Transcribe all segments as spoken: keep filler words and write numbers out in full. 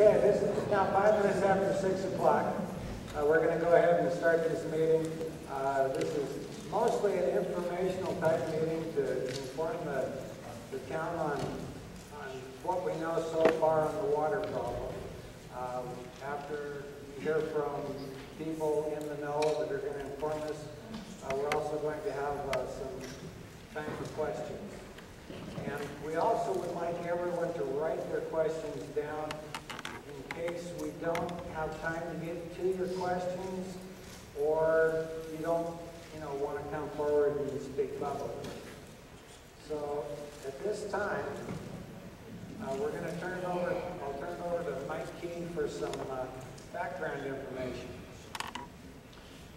Okay, this is now five minutes after six o'clock. Uh, we're going to go ahead and start this meeting. Uh, this is mostly an informational type meeting to inform the, the town on, on what we know so far on the water problem. Um, after you hear from people in the know that are going to inform us, uh, we're also going to have uh, some time for questions. And we also would like everyone to write their questions down in case we don't have time to get to your questions, or you don't, you know, want to come forward and speak publicly. So at this time, uh, we're going to turn it over. I'll turn it over to Mike Kee for some uh, background information.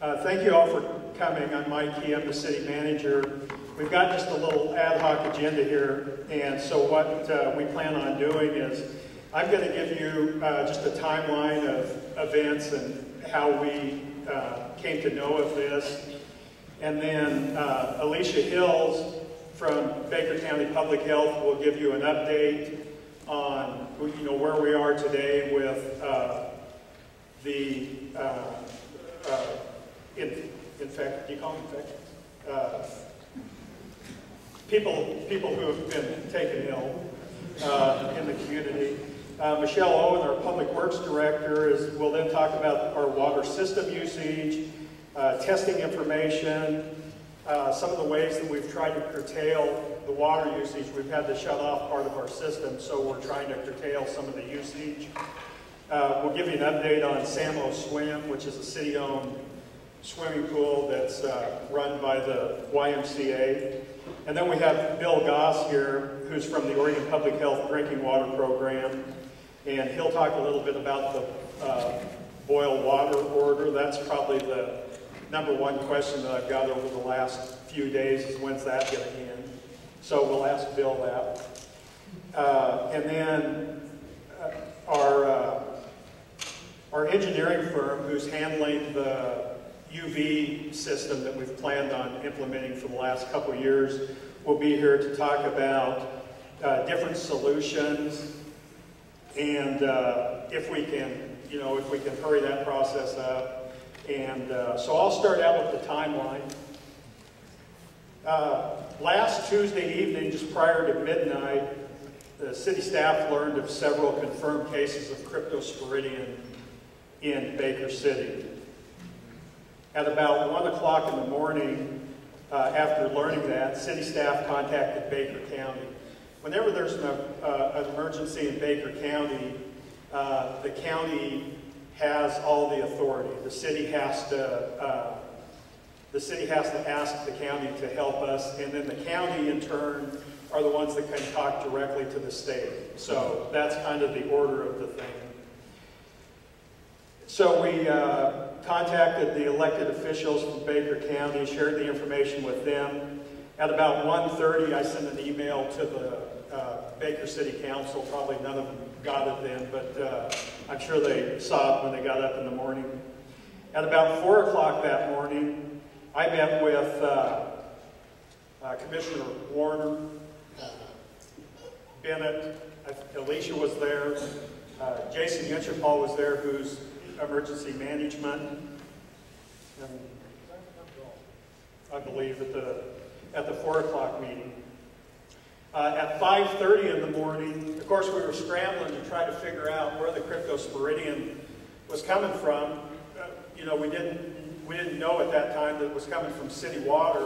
Uh, thank you all for coming. I'm Mike Kee. I'm the city manager. We've got just a little ad hoc agenda here, and so what uh, we plan on doing is I'm going to give you uh, just a timeline of events and how we uh, came to know of this. And then uh, Alicia Hills from Baker County Public Health will give you an update on, you know, where we are today with uh, the uh, uh, In, in fact, do you call them infections? Uh, people, people who have been taken ill uh, in the community. Uh, Michelle Owen, our Public Works Director, is, will then talk about our water system usage, uh, testing information, uh, some of the ways that we've tried to curtail the water usage. We've had to shut off part of our system, so we're trying to curtail some of the usage. Uh, we'll give you an update on Sammo Swim, which is a city-owned swimming pool that's uh, run by the Y M C A. And then we have Bill Goss here, who's from the Oregon Public Health Drinking Water Program. And he'll talk a little bit about the uh, boil water order. That's probably the number one question that I've got over the last few days is when's that going to end? So we'll ask Bill that. Uh, and then uh, our, uh, our engineering firm who's handling the U V system that we've planned on implementing for the last couple years will be here to talk about uh, different solutions and uh, if we can, you know, if we can hurry that process up. And uh, so I'll start out with the timeline. Uh, last Tuesday evening, just prior to midnight, the city staff learned of several confirmed cases of Cryptosporidium in Baker City. At about one o'clock in the morning, uh, after learning that, city staff contacted Baker County. Whenever there's an, uh, an emergency in Baker County, uh, the county has all the authority. The city has to, uh, the city has to ask the county to help us, and then the county, in turn, are the ones that can talk directly to the state. So that's kind of the order of the thing. So we uh, contacted the elected officials from Baker County, shared the information with them. At about one thirty, I sent an email to the uh, Baker City Council. Probably none of them got it then, but uh, I'm sure they saw it when they got up in the morning. At about four o'clock that morning, I met with uh, uh, Commissioner Warner, uh, Bennett, Alicia was there, uh, Jason Yenchapal was there, who's emergency management, and I believe at the at the four o'clock meeting. Uh, at five thirty in the morning, of course, we were scrambling to try to figure out where the Cryptosporidium was coming from. Uh, you know, we didn't we didn't know at that time that it was coming from city water,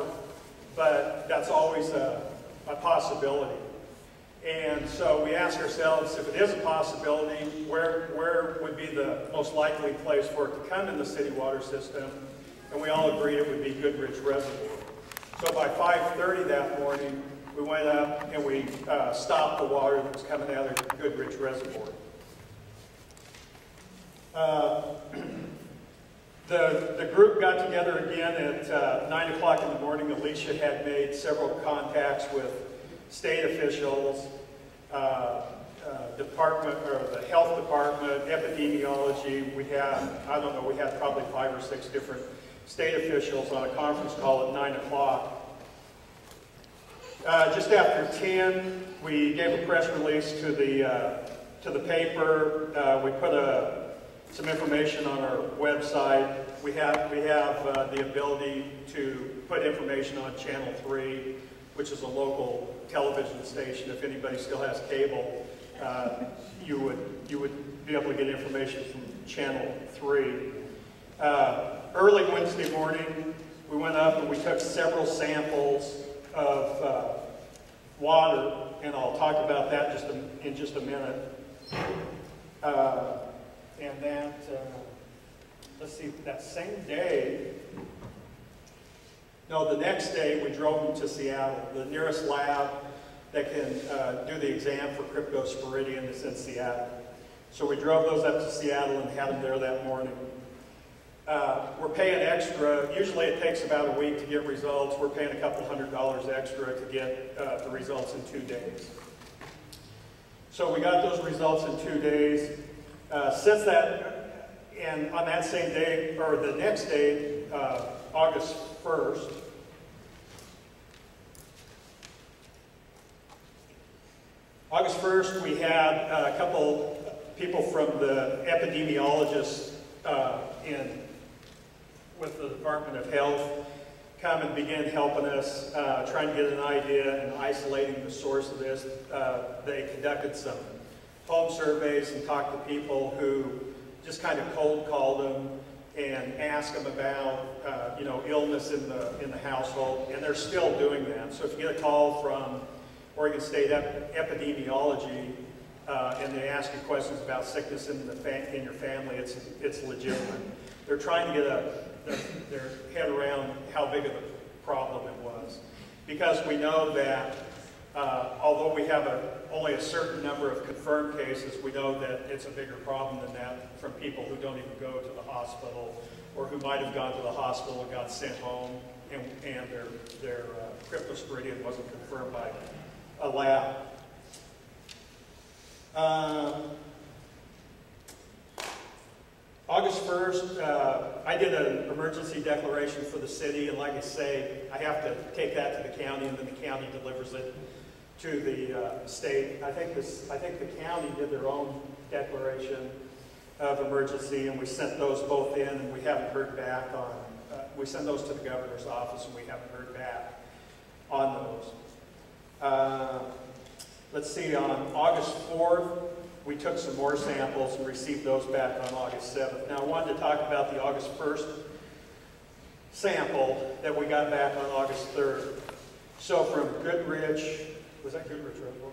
but that's always a, a possibility. And so we asked ourselves, if it is a possibility, where, where would be the most likely place for it to come in the city water system? And we all agreed it would be Goodrich Reservoir. So by five thirty that morning, we went up and we uh, stopped the water that was coming out of Goodrich Reservoir. Uh, the, the group got together again at uh, nine o'clock in the morning. Alicia had made several contacts with state officials, uh, uh, department or the health department, epidemiology. We had, I don't know, we had probably five or six different state officials on a conference call at nine o'clock. Uh, just after ten, we gave a press release to the uh, to to the paper. Uh, we put a, some information on our website. We have, we have uh, the ability to put information on Channel Three, which is a local television station. If anybody still has cable, uh, you would you would be able to get information from Channel Three. Uh, early Wednesday morning, we went up and we took several samples of uh, water, and I'll talk about that just a, in just a minute. Uh, and that, uh, let's see, that same day, no, the next day we drove them to Seattle. The nearest lab that can uh, do the exam for Cryptosporidium is in Seattle. So we drove those up to Seattle and had them there that morning. Uh, we're paying extra. Usually it takes about a week to get results. We're paying a couple hundred dollars extra to get uh, the results in two days. So we got those results in two days. Uh, since that, and on that same day, or the next day, uh, August first, August first, we had uh, a couple people from the epidemiologists uh, in with the Department of Health come and begin helping us, uh, trying to get an idea and isolating the source of this. Uh, they conducted some home surveys and talked to people who just kind of cold called them and asked them about uh, you know, illness in the, in the household, and they're still doing that. So if you get a call from Oregon State Ep Epidemiology uh, and they ask you questions about sickness in, the fa in your family, it's, it's legitimate. They're trying to get a, their, their head around how big of a problem it was. Because we know that uh, although we have a, only a certain number of confirmed cases, we know that it's a bigger problem than that from people who don't even go to the hospital or who might have gone to the hospital and got sent home and, and their, their uh, cryptosporidium wasn't confirmed by a lab. Um, August first, uh, I did an emergency declaration for the city, and like I say, I have to take that to the county, and then the county delivers it to the uh, state. I think this, I think the county did their own declaration of emergency, and we sent those both in, and we haven't heard back on. Uh, we sent those to the governor's office, and we haven't heard back on those. Uh, let's see, on August fourth. We took some more samples and received those back on August seventh. Now I wanted to talk about the August first sample that we got back on August third. So from Goodrich, was that Goodrich Reservoir?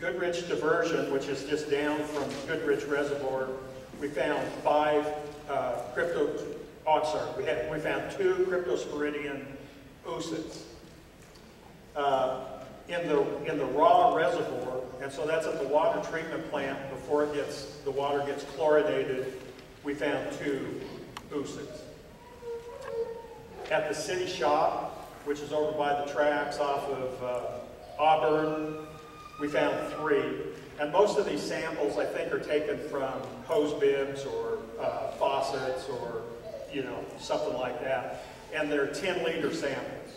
Goodrich diversion, which is just down from Goodrich Reservoir, we found five uh, crypto, oh sorry, we, had, we found two cryptosporidian oocysts uh, in, the, in the raw reservoir. And so that's at the water treatment plant. Before it gets, the water gets chlorinated, we found two oocysts. At the city shop, which is over by the tracks off of uh, Auburn, we found three. And most of these samples, I think, are taken from hose bibs or uh, faucets or, you know, something like that. And they're ten liter samples.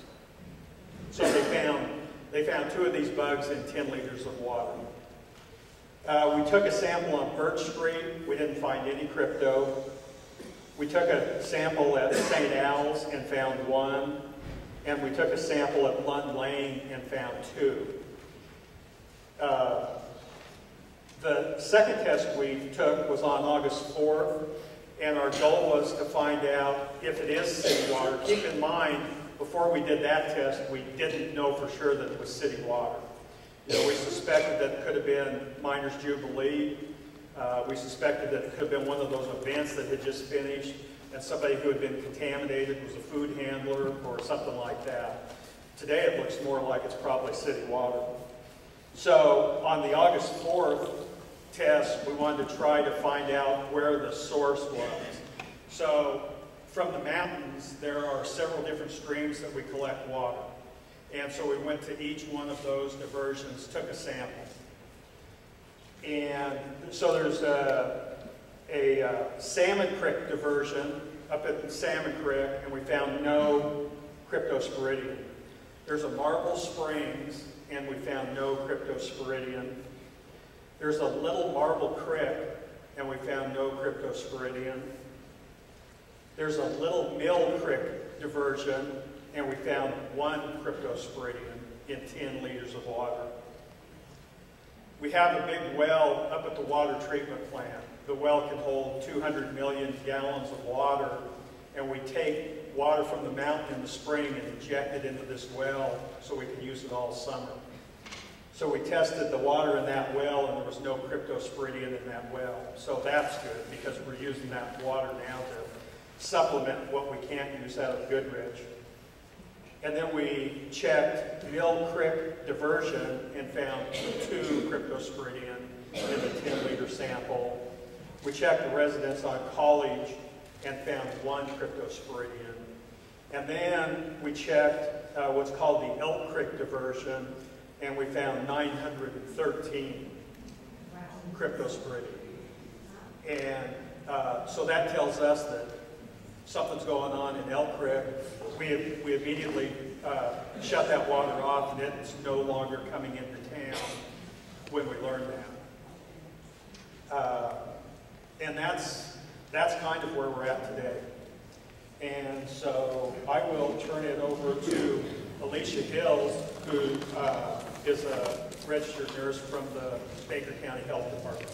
So they found They found two of these bugs in ten liters of water. Uh, we took a sample on Birch Street. We didn't find any crypto. We took a sample at Saint Al's and found one. And we took a sample at Lund Lane and found two. Uh, the second test we took was on August fourth. And our goal was to find out if it is city water. Keep in mind, before we did that test, we didn't know for sure that it was city water. You know, we suspected that it could have been Miner's Jubilee. Uh, we suspected that it could have been one of those events that had just finished and somebody who had been contaminated was a food handler or something like that. Today it looks more like it's probably city water. So on the August fourth test, we wanted to try to find out where the source was. So from the mountains, there are several different streams that we collect water. And so we went to each one of those diversions, took a sample. And so there's a, a uh, Salmon Creek diversion up at Salmon Creek, and we found no cryptosporidium. There's a Marble Springs, and we found no cryptosporidium. There's a Little Marble Creek, and we found no Cryptosporidium. There's a Little Mill Creek diversion, and we found one Cryptosporidium in ten liters of water. We have a big well up at the water treatment plant. The well can hold two hundred million gallons of water, and we take water from the mountain in the spring and inject it into this well so we can use it all summer. So we tested the water in that well, and there was no Cryptosporidium in that well. So that's good, because we're using that water now to supplement what we can't use out of Goodrich. And then we checked Mill Creek diversion and found two Cryptosporidium in the ten liter sample. We checked the residents on College and found one Cryptosporidium. And then we checked uh, what's called the Elk Creek diversion, and we found nine hundred thirteen Cryptosporidium. And uh, so that tells us that something's going on in Elk Creek. We, we immediately uh, shut that water off, and it's no longer coming into town when we learned that. Uh, and that's, that's kind of where we're at today. And so I will turn it over to Alicia Hills, who uh, is a registered nurse from the Baker County Health Department.